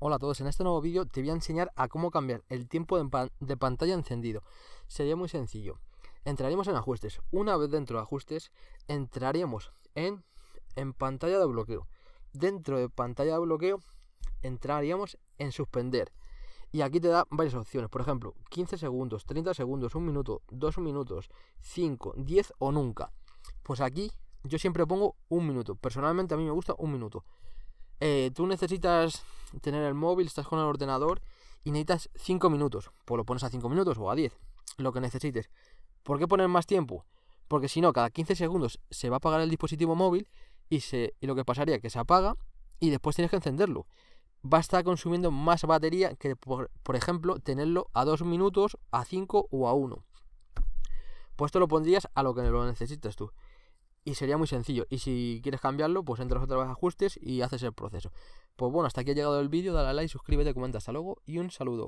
Hola a todos, en este nuevo vídeo te voy a enseñar a cómo cambiar el tiempo de pantalla encendido. Sería muy sencillo. Entraríamos en ajustes. Una vez dentro de ajustes, entraríamos en pantalla de bloqueo. Dentro de pantalla de bloqueo, entraríamos en suspender. Y aquí te da varias opciones. Por ejemplo, 15 segundos, 30 segundos, 1 minuto, 2 minutos, 5, 10 o nunca. Pues aquí yo siempre pongo 1 minuto. Personalmente a mí me gusta 1 minuto. Tú necesitas tener el móvil, estás con el ordenador y necesitas 5 minutos, pues lo pones a 5 minutos o a 10, lo que necesites. ¿Por qué poner más tiempo? Porque si no, cada 15 segundos se va a apagar el dispositivo móvil y lo que pasaría es que se apaga y después tienes que encenderlo. Va a estar consumiendo más batería que, por ejemplo, tenerlo a 2 minutos, a 5 o a 1. Pues esto lo pondrías a lo que lo necesitas tú. Y sería muy sencillo. Y si quieres cambiarlo, pues entras otra vez a ajustes y haces el proceso. Pues bueno, hasta aquí ha llegado el vídeo. Dale a like, suscríbete, comenta. Hasta luego y un saludo.